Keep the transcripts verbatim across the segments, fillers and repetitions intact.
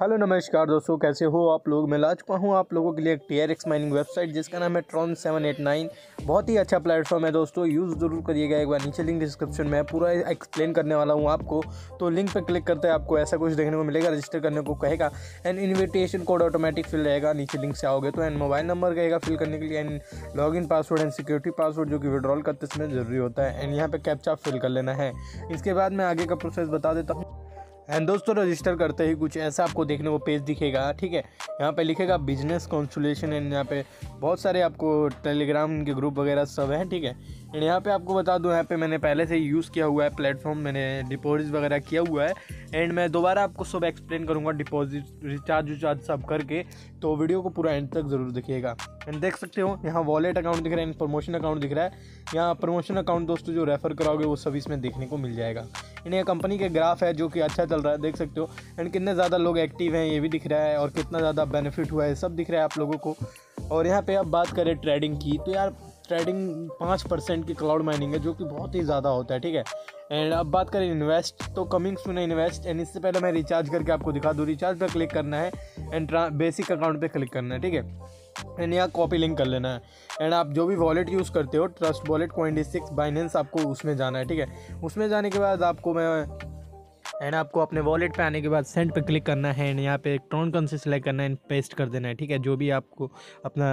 Hello नमस्कार दोस्तों, कैसे हो आप लोग। मैं ला चुका हूँ आप लोगों के लिए एक T R X mining website जिसका नाम है ट्रॉन सेवन एट नाइन। बहुत ही अच्छा प्लेटफॉर्म है दोस्तों, यूज़ ज़रूर करिएगा एक बार। नीचे लिंक डिस्क्रिप्शन में पूरा एक्सप्लेन करने वाला हूँ आपको, तो लिंक पर क्लिक करते हैं आपको ऐसा कुछ देखने को मिलेगा। रजिस्टर करने को कहेगा and invitation code automatic fill रहेगा, नीचे लिंक से आओगे तो एंड मोबाइल नंबर कहेगा फिल करने के लिए and login password and security password जो कि विड्रॉल करते समय ज़रूरी होता है एंड यहाँ पर कैप्चा फिल कर लेना है। इसके बाद मैं आगे का प्रोसेस बता देता हूँ। एंड दोस्तों रजिस्टर करते ही कुछ ऐसा आपको देखने को पेज दिखेगा, ठीक है। यहाँ पे लिखेगा बिजनेस कंसल्टेशन एंड यहाँ पे बहुत सारे आपको टेलीग्राम के ग्रुप वगैरह सब हैं, ठीक है। एंड यहाँ पे आपको बता दूँ, यहाँ पे मैंने पहले से यूज़ किया हुआ है प्लेटफॉर्म, मैंने डिपॉजिट वगैरह किया हुआ है एंड मैं दोबारा आपको सब एक्सप्लेन करूँगा डिपॉजिट रिचार्ज विचार्ज सब करके, तो वीडियो को पूरा एंड तक ज़रूर देखिएगा। एंड देख सकते हो यहाँ वॉलेट अकाउंट दिख रहा है एंड प्रमोशन अकाउंट दिख रहा है। यहाँ प्रमोशन अकाउंट दोस्तों जो रेफ़र कराओगे वो सब इसमें देखने को मिल जाएगा। इन्हें कंपनी के ग्राफ है जो कि अच्छा चल रहा है, देख सकते हो एंड कितने ज़्यादा लोग एक्टिव हैं ये भी दिख रहा है और कितना ज़्यादा बेनिफिट हुआ है सब दिख रहा है आप लोगों को। और यहाँ पे अब बात करें ट्रेडिंग की, तो यार ट्रेडिंग पाँच परसेंट की क्लाउड माइनिंग है जो कि बहुत ही ज़्यादा होता है, ठीक है। एंड अब बात करें इन्वेस्ट, तो कमिंग सुन इन्वेस्ट एंड इससे पहले मैं रिचार्ज करके आपको दिखा दूँ। रिचार्ज पर क्लिक करना है एंड बेसिक अकाउंट पर क्लिक करना है, ठीक है। एंड यहाँ कॉपी लिंक कर लेना है एंड आप जो भी वॉलेट यूज़ करते हो trust wallet coin six Binance आपको उसमें जाना है, ठीक है। उसमें जाने के बाद आपको मैं एंड आपको अपने वॉलेट पे आने के बाद सेंड पे क्लिक करना है एंड यहाँ पे ट्रॉन कौन से सिलेक्ट करना है एंड पेस्ट कर देना है, ठीक है। जो भी आपको अपना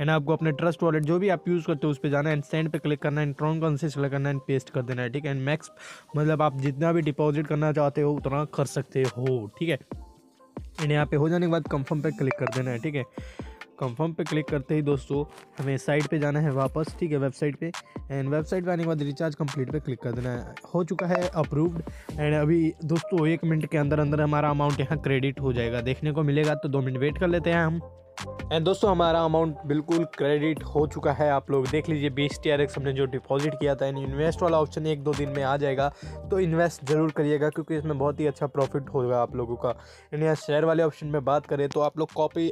एंड आपको अपने ट्रस्ट वॉलेट जो भी आप यूज़ करते हो उस पर जाना है एंड सेंड पे क्लिक करना है एंड ट्रॉन कौन से सिलेक्ट करना है एंड पेस्ट कर देना है, ठीक है। एंड मैक्स मतलब आप जितना भी डिपॉजिट करना चाहते हो उतना कर सकते हो, ठीक है। एंड यहाँ पे हो जाने के बाद कंफर्म पे क्लिक कर देना है, ठीक है। कंफर्म पे क्लिक करते ही दोस्तों हमें साइट पे जाना है वापस, ठीक है, वेबसाइट पे। एंड वेबसाइट पे आने के बाद रिचार्ज कंप्लीट पे क्लिक कर देना है। हो चुका है अप्रूव्ड एंड अभी दोस्तों एक मिनट के अंदर अंदर हमारा अमाउंट यहाँ क्रेडिट हो जाएगा, देखने को मिलेगा, तो दो मिनट वेट कर लेते हैं हम। एंड दोस्तों हमारा अमाउंट बिल्कुल क्रेडिट हो चुका है, आप लोग देख लीजिए बीस टी आर एक्स हमने जो डिपॉजिट किया था। एंड इन्वेस्ट वाला ऑप्शन एक दो दिन में आ जाएगा, तो इन्वेस्ट ज़रूर करिएगा क्योंकि इसमें बहुत ही अच्छा प्रॉफिट होगा आप लोगों का। एंड यहाँ शेयर वाले ऑप्शन में बात करें तो आप लोग कॉपी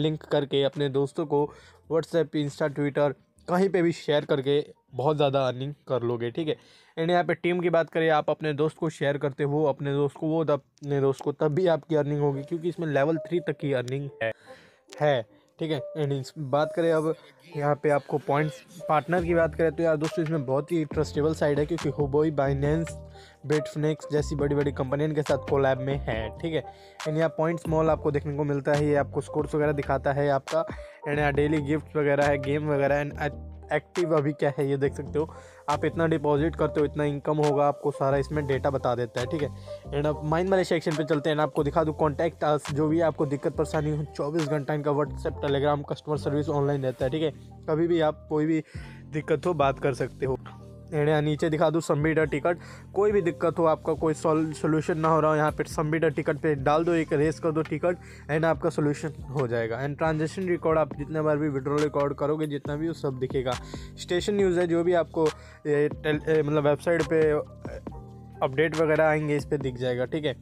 लिंक करके अपने दोस्तों को व्हाट्सएप, इंस्टा, ट्विटर कहीं पे भी शेयर करके बहुत ज़्यादा अर्निंग कर लोगे, ठीक है। एंड यहाँ पे टीम की बात करें, आप अपने दोस्त को शेयर करते हो अपने दोस्त को वो अपने दोस्त को तब भी आपकी अर्निंग होगी क्योंकि इसमें लेवल थ्री तक की अर्निंग है है ठीक है। एंड बात करें अब यहाँ पे आपको पॉइंट्स पार्टनर की बात करें तो यार दोस्तों इसमें बहुत ही ट्रस्टेबल साइट है क्योंकि हुबोई, बाइनेंस, बेटफिनेक्स जैसी बड़ी बड़ी कंपनियों के साथ कोलैब में है, ठीक है। एंड यहाँ पॉइंट्स मॉल आपको देखने को मिलता है, ये आपको स्कोर्स वगैरह दिखाता है आपका। एंड यहाँ डेली गिफ्ट वगैरह है, गेम वगैरह एंड एक्टिव अभी क्या है ये देख सकते हो। आप इतना डिपॉजिट करते हो इतना इनकम होगा, आपको सारा इसमें डेटा बता देता है, ठीक है। एंड अब माइन वाले सेक्शन पे चलते हैं, आपको दिखा दूँ कॉन्टैक्ट अस, जो भी आपको दिक्कत परेशानी हो चौबीस घंटा इनका WhatsApp, Telegram, customer service online रहता है, ठीक है। कभी भी आप कोई भी दिक्कत हो बात कर सकते हो। एंड यहाँ नीचे दिखा दूँ सबमिट अ टिकट, कोई भी दिक्कत हो आपका कोई सोल्यूशन ना हो रहा हो यहाँ पे सबमिट अ टिकट पे डाल दो, एक रेस कर दो टिकट एंड आपका सोल्यूशन हो जाएगा। एंड ट्रांजेक्शन रिकॉर्ड आप जितने बार भी विड्रॉल रिकॉर्ड करोगे जितना भी वो सब दिखेगा। स्टेशन न्यूज़ है जो भी आपको मतलब वेबसाइट पर अपडेट वगैरह आएंगे इस पर दिख जाएगा, ठीक है।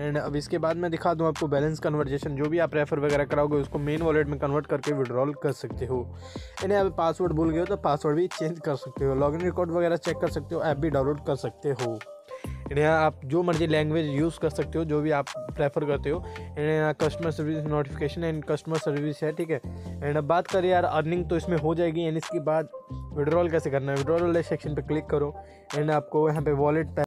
एंड अब इसके बाद मैं दिखा दूँ आपको बैलेंस कन्वर्जेशन, जो भी आप रेफर वगैरह कराओगे उसको मेन वॉलेट में कन्वर्ट करके विड्रॉल कर सकते हो। यानी आप पासवर्ड भूल गए हो तो पासवर्ड भी चेंज कर सकते हो, लॉगिन रिकॉर्ड वगैरह चेक कर सकते हो, ऐप भी डाउनलोड कर सकते हो। यहाँ आप जो मर्जी लैंग्वेज यूज़ कर सकते हो जो भी आप प्रेफर करते हो। And customer service notification and customer service है, ठीक है। एंड अब बात करें यार अर्निंग तो इसमें हो जाएगी। एंड इसके बाद विड्रॉल कैसे करना है, विड्रॉल वाले सेक्शन पर क्लिक करो एंड आपको यहाँ पे वॉलेट